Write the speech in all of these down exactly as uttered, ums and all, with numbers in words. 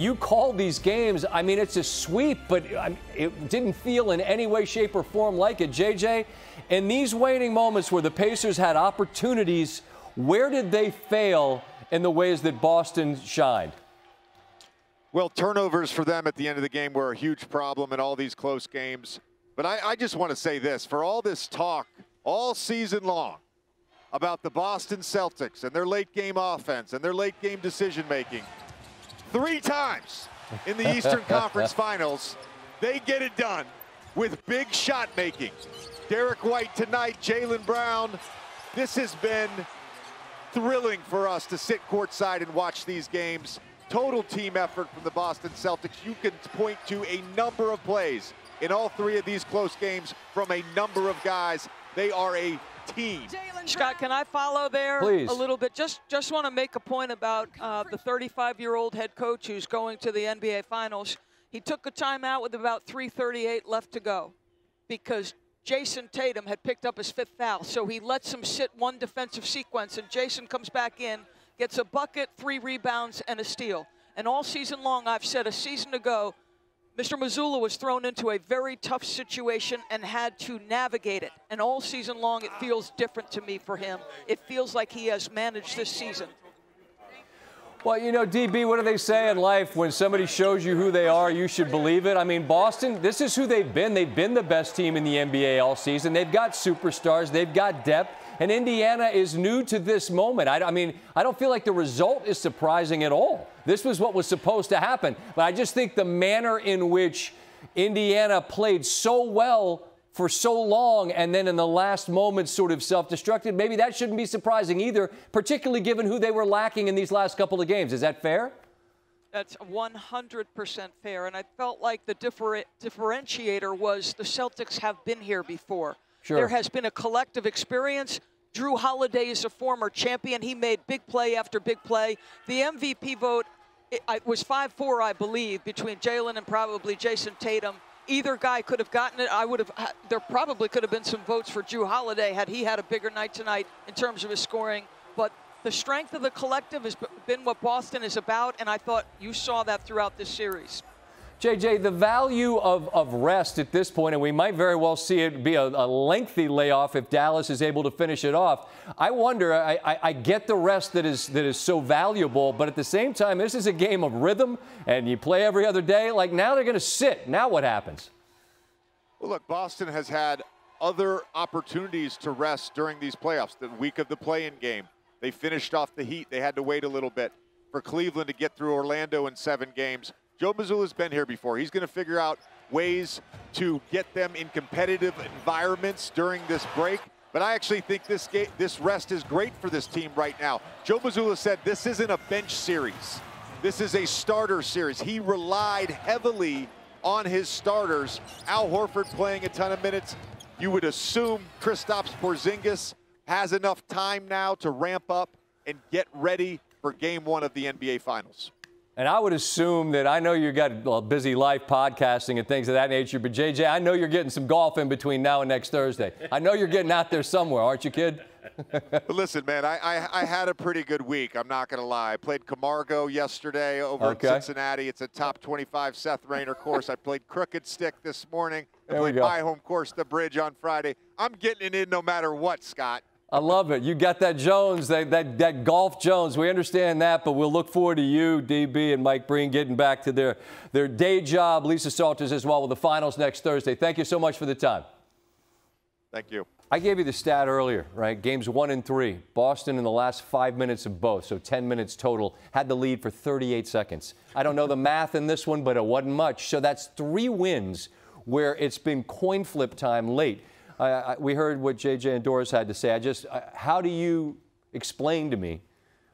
you called these games. I mean, it's a sweep, but it didn't feel in any way, shape, or form like it. J J, in these waning moments where the Pacers had opportunities, where did they fail in the ways that Boston shined? Well, turnovers for them at the end of the game were a huge problem in all these close games. But I, I just want to say this. For all this talk all season long about the Boston Celtics and their late-game offense and their late-game decision-making, three times in the Eastern Conference Finals, they get it done with big shot-making. Derrick White tonight, Jaylen Brown. This has been thrilling for us to sit courtside and watch these games. Total team effort from the Boston Celtics. You can point to a number of plays in all three of these close games from a number of guys. They are a team. Scott, can I follow there Please. a little bit? Just just want to make a point about uh, the thirty-five-year-old head coach who's going to the N B A Finals. He took a timeout with about three thirty-eight left to go because Jason Tatum had picked up his fifth foul. So he lets him sit one defensive sequence, and Jason comes back in, gets a bucket, three rebounds, and a steal. And all season long, I've said a season ago, Mister Mazzulla was thrown into a very tough situation and had to navigate it. And all season long, it feels different to me for him. It feels like he has managed this season. Well, you know, D B, what do they say in life? When somebody shows you who they are, you should believe it. I mean, Boston, this is who they've been. They've been the best team in the N B A all season. They've got superstars. They've got depth. And Indiana is new to this moment. I, I mean, I don't feel like the result is surprising at all. This was what was supposed to happen. But I just think the manner in which Indiana played so well for so long and then in the last moment sort of self-destructed, maybe that shouldn't be surprising either, particularly given who they were lacking in these last couple of games. Is that fair? That's one hundred percent fair. And I felt like the differ differentiator was the Celtics have been here before. Sure. There has been a collective experience. Jrue Holiday is a former champion. He made big play after big play. The M V P vote it, it was five four, I believe, between Jaylen and probably Jason Tatum. Either guy could have gotten it. I would have. There probably could have been some votes for Jrue Holiday had he had a bigger night tonight in terms of his scoring. But the strength of the collective has been what Boston is about, and I thought you saw that throughout this series. J J, the value of, of rest at this point, and we might very well see it be a, a lengthy layoff if Dallas is able to finish it off. I wonder, I, I, I get the rest that is, that is so valuable, but at the same time, this is a game of rhythm, and you play every other day. Like, now they're going to sit. Now what happens? Well, look, Boston has had other opportunities to rest during these playoffs. The week of the play-in game, they finished off the Heat. They had to wait a little bit for Cleveland to get through Orlando in seven games. Joe Mazzulla's been here before. He's going to figure out ways to get them in competitive environments during this break. But I actually think this game, this rest is great for this team right now. Joe Mazzulla said this isn't a bench series. This is a starter series. He relied heavily on his starters. Al Horford playing a ton of minutes. You would assume Kristaps Porzingis has enough time now to ramp up and get ready for game one of the N B A Finals. And I would assume that, I know you've got a busy life podcasting and things of that nature, but J J, I know you're getting some golf in between now and next Thursday. I know you're getting out there somewhere, aren't you, kid? But listen, man, I, I, I had a pretty good week. I'm not going to lie. I played Camargo yesterday over okay. in Cincinnati. It's a top twenty-five Seth Raynor course. I played Crooked Stick this morning. I played my home course, the Bridge, on Friday. I'm getting it in no matter what, Scott. I love it. You got that Jones, that, that, that golf Jones. We understand that, but we'll look forward to you, D B, and Mike Breen getting back to their, their day job. Lisa Salters as well with the finals next Thursday. Thank you so much for the time. Thank you. I gave you the stat earlier, right? Games one and three. Boston in the last five minutes of both, so ten minutes total, had the lead for thirty-eight seconds. I don't know the math in this one, but it wasn't much. So that's three wins where it's been coin flip time late. I, I, we heard what J J and Doris had to say. I just, I, how do you explain to me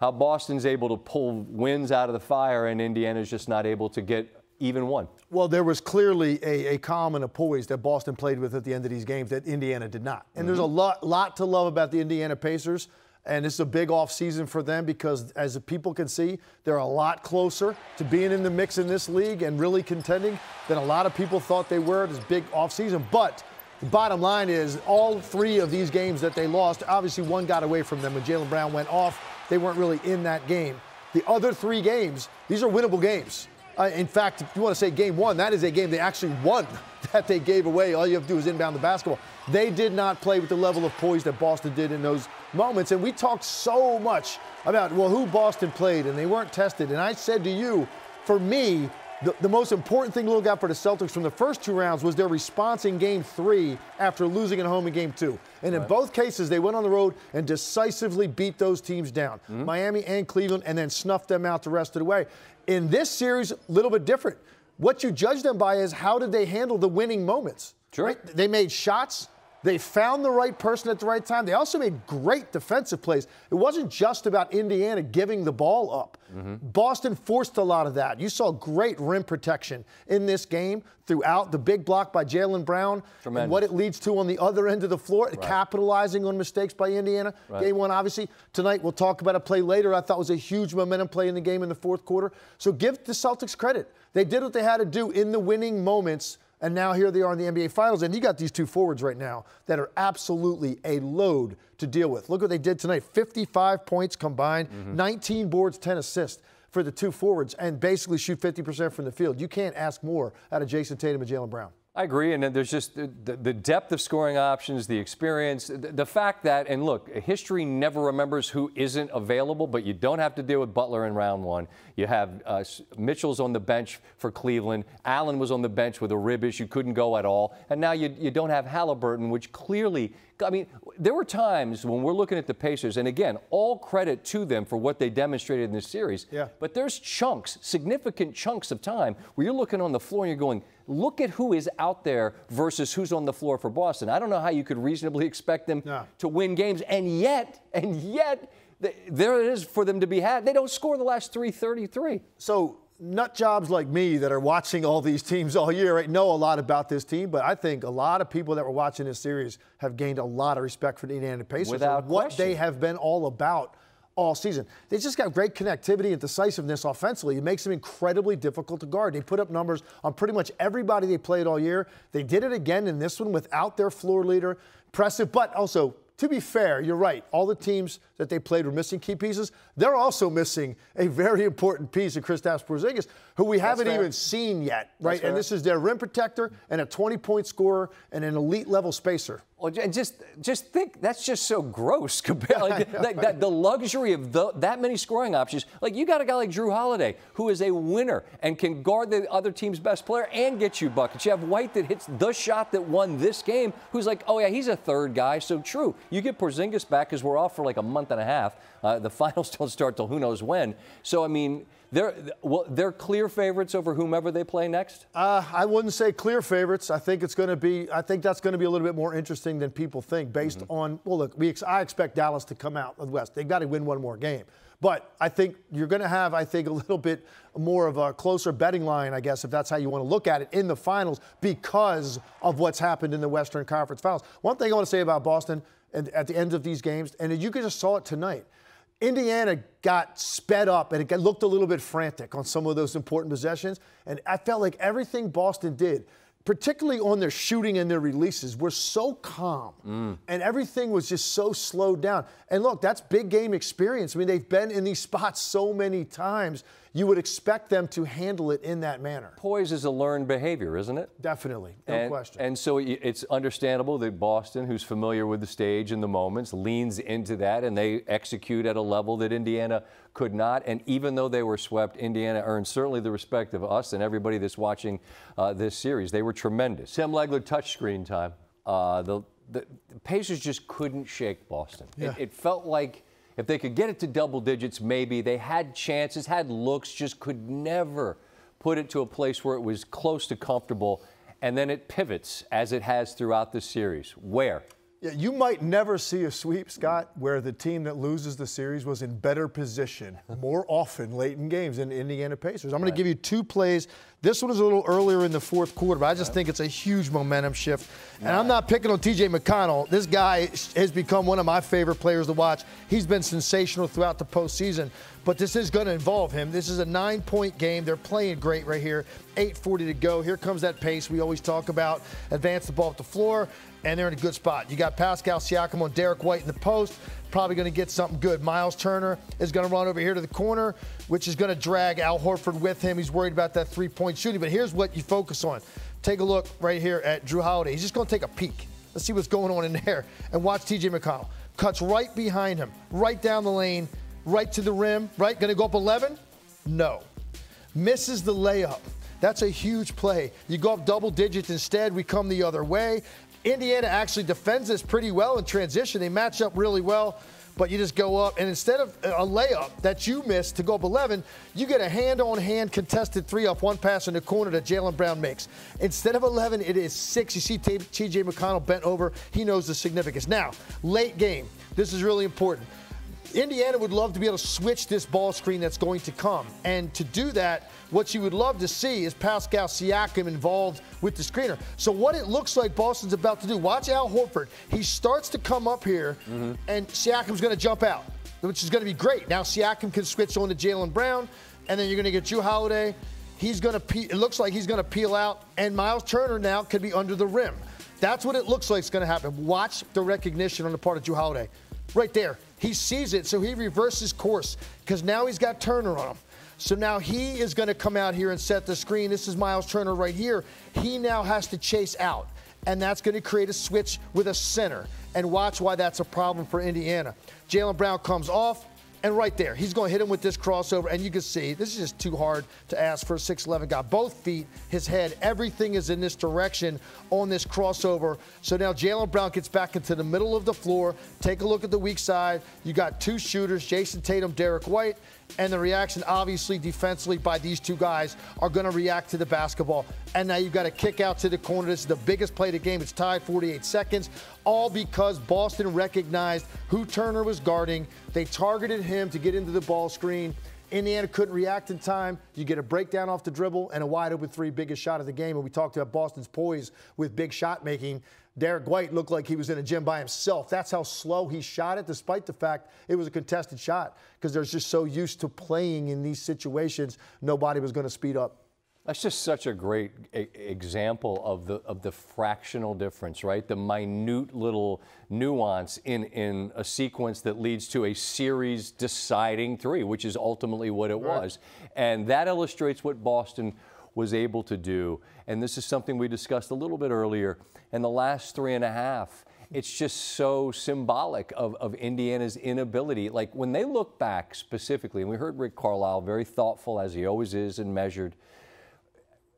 how Boston's able to pull wins out of the fire and Indiana's just not able to get even one? Well, there was clearly a, a calm and a poise that Boston played with at the end of these games that Indiana did not. And mm-hmm. there's a lot, lot to love about the Indiana Pacers. And it's a big offseason for them because, as the people can see, they're a lot closer to being in the mix in this league and really contending than a lot of people thought they were this big offseason. But the bottom line is all three of these games that they lost, obviously one got away from them. When Jaylen Brown went off, they weren't really in that game. The other three games, these are winnable games. Uh, in fact, if you want to say game one, that is a game they actually won that they gave away. All you have to do is inbound the basketball. They did not play with the level of poise that Boston did in those moments. And we talked so much about, well, who Boston played, and they weren't tested. And I said to you, for me, the, the most important thing to look out for the Celtics from the first two rounds was their response in game three after losing at home in game two. And in right. both cases, they went on the road and decisively beat those teams down, mm-hmm. Miami and Cleveland, and then snuffed them out the rest of the way. In this series, a little bit different. What you judge them by is how did they handle the winning moments. Sure. Right? They made shots. They found the right person at the right time. They also made great defensive plays. It wasn't just about Indiana giving the ball up. Mm-hmm. Boston forced a lot of that. You saw great rim protection in this game throughout. The big block by Jaylen Brown Tremendous. And what it leads to on the other end of the floor, right. capitalizing on mistakes by Indiana. Right. Game one, obviously. Tonight, we'll talk about a play later I thought was a huge momentum play in the game in the fourth quarter. So give the Celtics credit. They did what they had to do in the winning moments. And now here they are in the N B A Finals, and you got these two forwards right now that are absolutely a load to deal with. Look what they did tonight. fifty-five points combined, mm-hmm. nineteen boards, ten assists for the two forwards, and basically shoot fifty percent from the field. You can't ask more out of Jason Tatum and Jaylen Brown. I agree, and there's just the, the depth of scoring options, the experience, the, the fact that, and look, history never remembers who isn't available, but you don't have to deal with Butler in round one. You have uh, Mitchell's on the bench for Cleveland. Allen was on the bench with a rib issue, couldn't go at all. And now you, you don't have Haliburton, which clearly, I mean, there were times when we're looking at the Pacers, and again, all credit to them for what they demonstrated in this series, yeah. but there's chunks, significant chunks of time where you're looking on the floor and you're going, look at who is out there versus who's on the floor for Boston. I don't know how you could reasonably expect them no. to win games, and yet, and yet, th there it is for them to be had. They don't score the last three thirty-three. So nut jobs like me that are watching all these teams all year right, know a lot about this team, but I think a lot of people that were watching this series have gained a lot of respect for the Indiana Pacers Without and what question. They have been all about all season. They just got great connectivity and decisiveness offensively. It makes them incredibly difficult to guard. They put up numbers on pretty much everybody they played all year. They did it again in this one without their floor leader. Impressive, but also, to be fair, you're right. All the teams that they played were missing key pieces. They're also missing a very important piece of Kristaps Porzingis, who we That's haven't fair. Even seen yet, right? And this is their rim protector and a twenty-point scorer and an elite-level spacer. Well, and just, just think, that's just so gross compared like, know, that, right? that the luxury of the, that many scoring options. Like, you got a guy like Jrue Holiday, who is a winner and can guard the other team's best player and get you buckets. You have White that hits the shot that won this game, who's like, oh, yeah, he's a third guy, so true. You get Porzingis back because we're off for like a month and a half. Uh, the finals don't start till who knows when. So, I mean, They're, well, they're clear favorites over whomever they play next? Uh, I wouldn't say clear favorites. I think it's going to be, I think that's going to be a little bit more interesting than people think based mm-hmm. on, well, look, we ex I expect Dallas to come out of the West. They've got to win one more game. But I think you're going to have, I think, a little bit more of a closer betting line, I guess, if that's how you want to look at it, in the finals because of what's happened in the Western Conference Finals. One thing I want to say about Boston and at the end of these games, and you just saw it tonight, Indiana got sped up and it looked a little bit frantic on some of those important possessions. And I felt like everything Boston did, particularly on their shooting and their releases, were so calm. Mm. And everything was just so slowed down. And look, that's big game experience. I mean, they've been in these spots so many times. You would expect them to handle it in that manner. Poise is a learned behavior, isn't it? Definitely, no and, question. And so it's understandable that Boston, who's familiar with the stage and the moments, leans into that, and they execute at a level that Indiana could not. And even though they were swept, Indiana earned certainly the respect of us and everybody that's watching uh, this series. They were tremendous. Tim Legler, touch screen time. Uh, the, the Pacers just couldn't shake Boston. Yeah. It, it felt like if they could get it to double digits, maybe. They had chances, had looks, just could never put it to a place where it was close to comfortable. And then it pivots, as it has throughout the series. Where? Yeah, you might never see a sweep, Scott, where the team that loses the series was in better position more often late in games than the Indiana Pacers. I'm going right. to give you two plays. This one is a little earlier in the fourth quarter, but I just right. think it's a huge momentum shift. And right. I'm not picking on T J McConnell. This guy has become one of my favorite players to watch. He's been sensational throughout the postseason, but this is going to involve him. This is a nine-point game. They're playing great right here. eight forty to go. Here comes that pace we always talk about. Advance the ball up the floor. and they're in a good spot. You got Pascal Siakam on Derrick White in the post, probably going to get something good. Myles Turner is going to run over here to the corner, which is going to drag Al Horford with him. He's worried about that three-point shooting, but here's what you focus on. Take a look right here at Jrue Holiday. He's just going to take a peek. Let's see what's going on in there, and watch T J McConnell. Cuts right behind him, right down the lane, right to the rim, right? Going to go up eleven? No. Misses the layup. That's a huge play. You go up double digits. Instead, we come the other way. Indiana actually defends this pretty well in transition. They match up really well, but you just go up, and instead of a layup that you missed to go up eleven, you get a hand-on-hand contested three off one pass in the corner that Jaylen Brown makes. Instead of eleven, it is six. You see T J McConnell bent over. He knows the significance. Now, late game. This is really important. Indiana would love to be able to switch this ball screen that's going to come. And to do that, what you would love to see is Pascal Siakam involved with the screener. So what it looks like Boston's about to do, watch Al Horford. He starts to come up here, mm-hmm. and Siakam's going to jump out, which is going to be great. Now Siakam can switch on to Jaylen Brown, and then you're going to get Jrue Holiday. He's going to, it looks like he's going to peel out, and Myles Turner now could be under the rim. That's what it looks like is going to happen. Watch the recognition on the part of Jrue Holiday. Right there. He sees it, so he reverses course because now he's got Turner on him. So now he is going to come out here and set the screen. This is Myles Turner right here. He now has to chase out, and that's going to create a switch with a center. And watch why that's a problem for Indiana. Jaylen Brown comes off, and right there, he's going to hit him with this crossover. And you can see, this is just too hard to ask for a six eleven guy. Both feet, his head, everything is in this direction on this crossover. So now Jaylen Brown gets back into the middle of the floor. Take a look at the weak side. You got two shooters, Jason Tatum, Derrick White. And the reaction, obviously, defensively by these two guys are going to react to the basketball. And now you've got a kick out to the corner. This is the biggest play of the game. It's tied forty-eight seconds, all because Boston recognized who Turner was guarding. They targeted him to get into the ball screen. Indiana couldn't react in time. You get a breakdown off the dribble and a wide open three, biggest shot of the game. And we talked about Boston's poise with big shot making. Derrick White looked like he was in a gym by himself. That's how slow he shot it, despite the fact it was a contested shot, because they're just so used to playing in these situations, nobody was going to speed up. That's just such a great example of the of the fractional difference, right? The minute little nuance in, in a sequence that leads to a series deciding three, which is ultimately what it right. was. And that illustrates what Boston was able to do. And this is something we discussed a little bit earlier. In the last three and a half, it's just so symbolic of, of Indiana's inability. Like when they look back specifically, and we heard Rick Carlisle, very thoughtful as he always is and measured,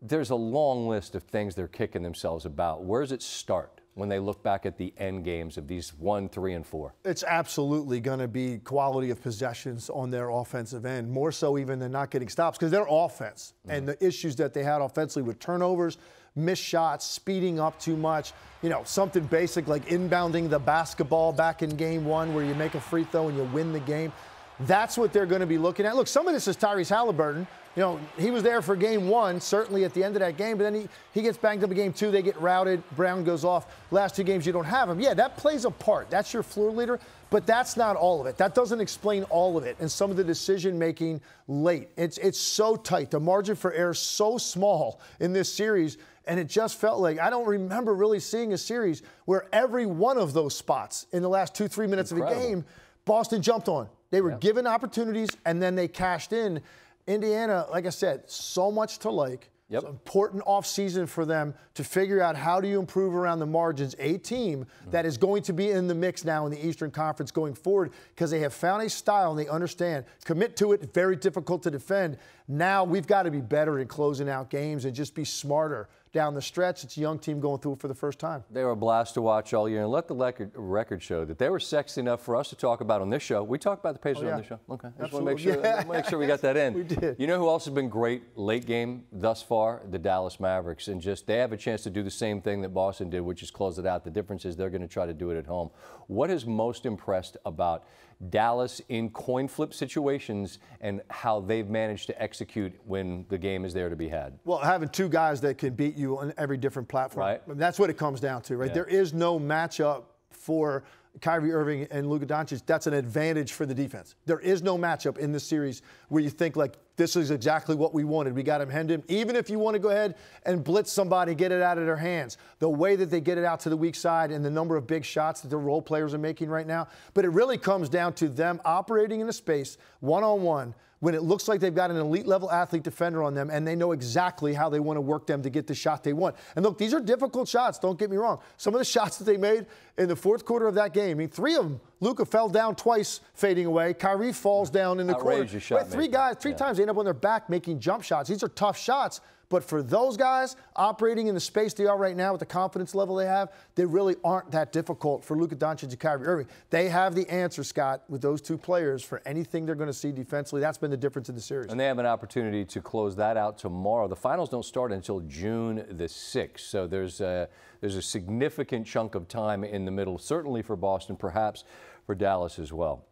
there's a long list of things they're kicking themselves about. Where does it start when they look back at the end games of these one, three, and four? It's absolutely going to be quality of possessions on their offensive end, more so even than not getting stops, because their offense mm-hmm. and the issues that they had offensively with turnovers, missed shots, speeding up too much, you know, something basic like inbounding the basketball back in game one where you make a free throw and you win the game. That's what they're going to be looking at. Look, some of this is Tyrese Haliburton. You know, he was there for game one, certainly at the end of that game, but then he, he gets banged up in game two. They get routed. Brown goes off. Last two games, you don't have him. Yeah, that plays a part. That's your floor leader, but that's not all of it. That doesn't explain all of it and some of the decision-making late. It's, it's so tight. The margin for error is so small in this series, and it just felt like I don't remember really seeing a series where every one of those spots in the last two, three minutes Incredible. Of the game, Boston jumped on. They were yeah. given opportunities, and then they cashed in. Indiana, like I said, so much to like. Yep. It's an important offseason for them to figure out how do you improve around the margins. A team mm-hmm. that is going to be in the mix now in the Eastern Conference going forward, because they have found a style and they understand. Commit to it, very difficult to defend. Now we've got to be better in closing out games and just be smarter down the stretch. It's a young team going through it for the first time. They were a blast to watch all year, and let the record show that they were sexy enough for us to talk about on this show. We talked about the Pacers oh, yeah. on this show. Okay, I just want to make sure, yeah. make sure we got that in. We did. You know who else has been great late game thus far? The Dallas Mavericks, and just they have a chance to do the same thing that Boston did, which is close it out. The difference is they're going to try to do it at home. What is most impressed about Dallas in coin flip situations and how they've managed to execute when the game is there to be had? Well, having two guys that can beat you on every different platform. Right. I mean, that's what it comes down to, right? Yeah. There is no matchup for Kyrie Irving and Luka Doncic, that's an advantage for the defense. There is no matchup in this series where you think, like, this is exactly what we wanted. We got him, hemmed him. Even if you want to go ahead and blitz somebody, get it out of their hands. The way that they get it out to the weak side and the number of big shots that the role players are making right now. But it really comes down to them operating in a space one-on-one when it looks like they've got an elite-level athlete defender on them and they know exactly how they want to work them to get the shot they want. And look, these are difficult shots, don't get me wrong. Some of the shots that they made in the fourth quarter of that game, I mean, three of them, Luka fell down twice, fading away. Kyrie falls down in the corner. But three guys, three yeah. times, they end up on their back making jump shots. These are tough shots. But for those guys operating in the space they are right now with the confidence level they have, they really aren't that difficult for Luka Doncic and Kyrie Irving. They have the answer, Scott, with those two players for anything they're going to see defensively. That's been the difference in the series. And they have an opportunity to close that out tomorrow. The finals don't start until June the sixth. So there's a, there's a significant chunk of time in the middle, certainly for Boston, perhaps for Dallas as well.